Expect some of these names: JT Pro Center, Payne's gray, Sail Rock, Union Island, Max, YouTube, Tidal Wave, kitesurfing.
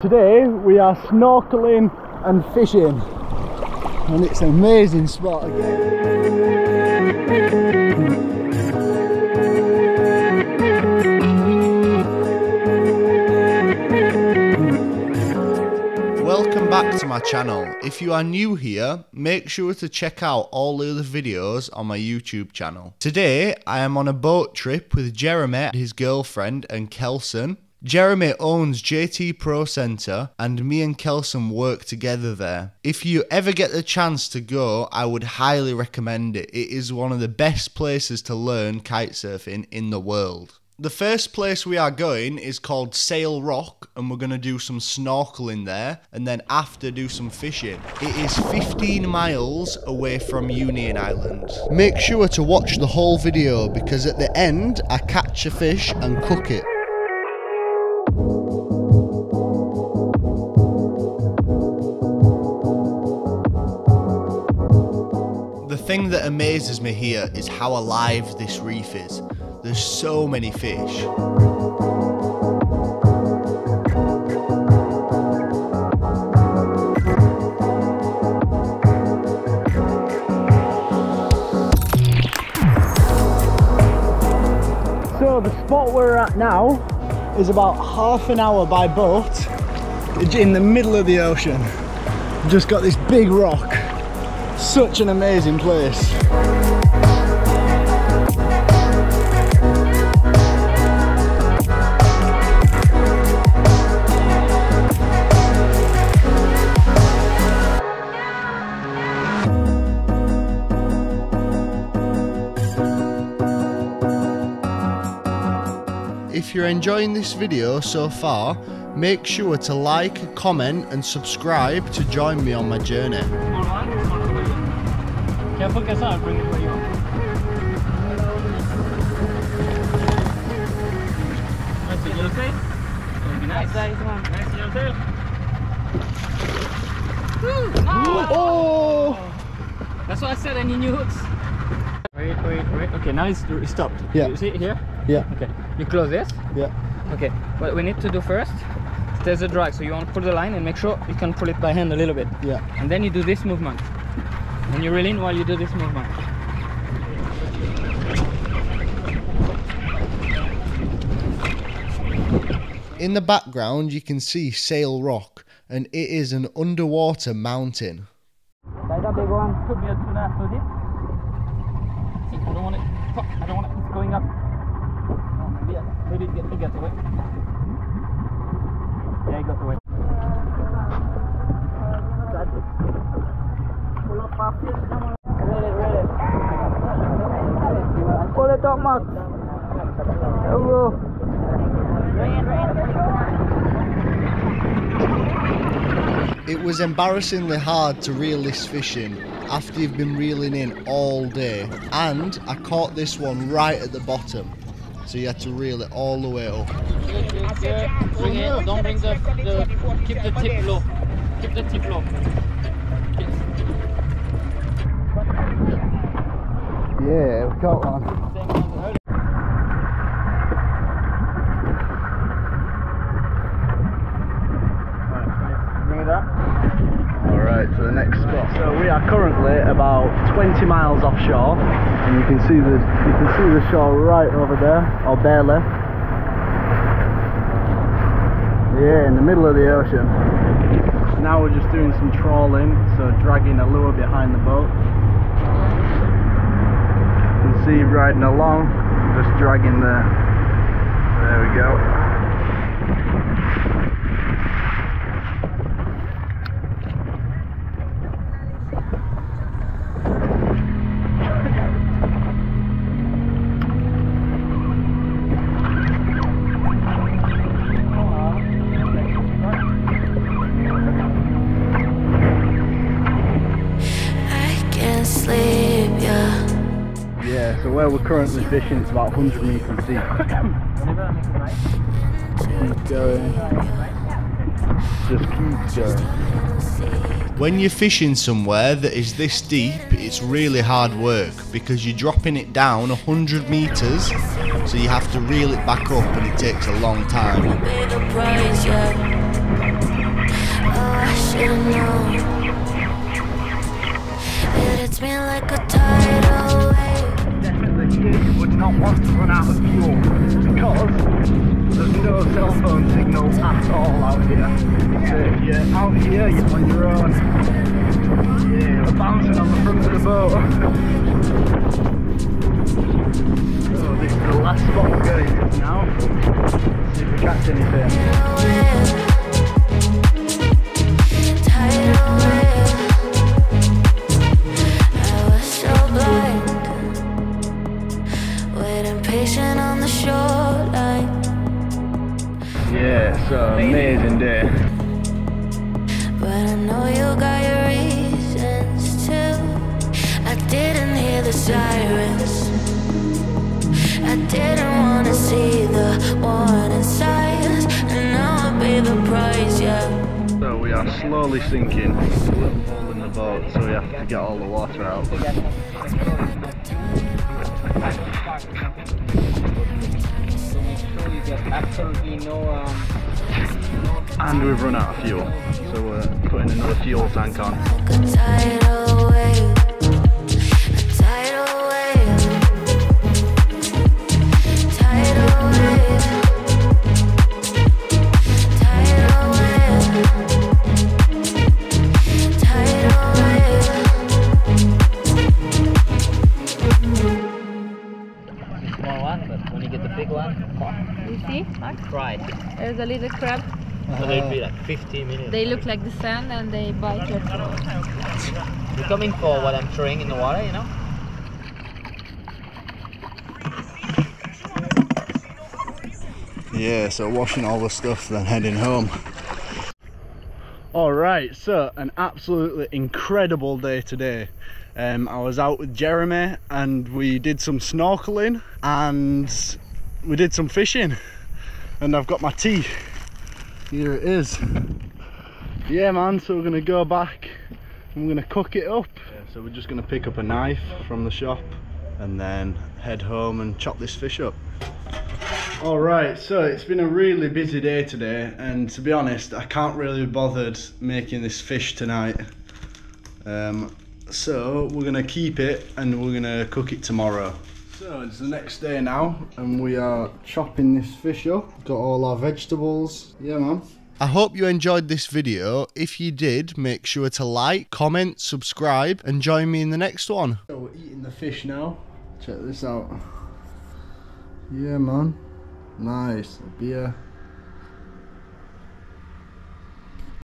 Today we are snorkeling and fishing, and it's an amazing spot again. Welcome back to my channel. If you are new here, make sure to check out all the other videos on my YouTube channel. Today I am on a boat trip with Jeremy, his girlfriend, and Kelson. Jeremy owns JT Pro Center, and me and Kelson work together there. If you ever get the chance to go, I would highly recommend it. It is one of the best places to learn kitesurfing in the world. The first place we are going is called Sail Rock, and we're going to do some snorkeling there, and then after do some fishing. It is 15 miles away from Union Island. Make sure to watch the whole video, because at the end I catch a fish and cook it. The thing that amazes me here is how alive this reef is. There's so many fish. So the spot we're at now is about half an hour by boat in the middle of the ocean. Just got this big rock. Such an amazing place. If you're enjoying this video so far, make sure to like, comment and subscribe to join me on my journey. Careful, Kesa, I'll bring it for you. Nice to yourself. Nice size one. Nice to yourself. Oh! That's what I said, any new hooks? Wait. Okay, now it's stopped. Yeah. You see it here? Yeah. Okay. You close this? Yeah. Okay. What we need to do first, there's a drag. So you want to pull the line and make sure you can pull it by hand a little bit. Yeah. And then you do this movement. And you reel in while you do this movement. In the background you can see Sail Rock, and it is an underwater mountain. That big one could be a tuna, could it? I don't want it. I don't want it. It's going up. Maybe it gets away. Yeah, it got away. Pull it up, Max. There we go. It was embarrassingly hard to reel this fish in after you've been reeling in all day, and I caught this one right at the bottom, so you had to reel it all the way up. Bring it, don't bring the keep the tip low. Keep the tip low. Yeah, we've got one. Alright, so the next spot. So we are currently about 20 miles offshore, and you can see the shore right over there, or barely. Yeah, in the middle of the ocean. Now we're just doing some trawling, so dragging a lure behind the boat. See riding along, just dragging there. There we go. I can't sleep, yeah. Yeah, so where we're currently fishing, it's about 100 metres deep. Keep going. Just keep going. When you're fishing somewhere that is this deep, it's really hard work, because you're dropping it down 100 metres, so you have to reel it back up, and it takes a long time. like a tidal wave. Definitely you would not want to run out of fuel because there's no cell phone signal at all out here. So if you're out here, you're on your own. Yeah, we're bouncing on the front of the boat. So this is the last spot we're going to now. See if we catch anything. Yeah, so amazing day. But I know you got your reasons too. I didn't hear the sirens. I didn't want to see the warning signs. And now I'll be the prize, yeah. So we are slowly sinking. We're pulling the boat, so we have to get all the water out. Absolutely no, and we've run out of fuel, so we're putting another fuel tank on. There's a little crab. So they'd be like 15 minutes. They look like the sand and they bite your throat. You're coming for what I'm throwing in the water, you know? Yeah, so washing all the stuff, then heading home. Alright, so an absolutely incredible day today. I was out with Jeremy and we did some snorkeling and we did some fishing. And I've got my tea. Here it is. Yeah man, so we're gonna go back and we're gonna cook it up. Yeah, so we're just gonna pick up a knife from the shop and then head home and chop this fish up. Alright, so it's been a really busy day today and to be honest, I can't really be bothered making this fish tonight. So we're gonna keep it and we're gonna cook it tomorrow. So it's the next day now and we are chopping this fish up. Got all our vegetables. Yeah man. I hope you enjoyed this video. If you did, make sure to like, comment, subscribe and join me in the next one. So we're eating the fish now. Check this out. Yeah man. Nice. A beer.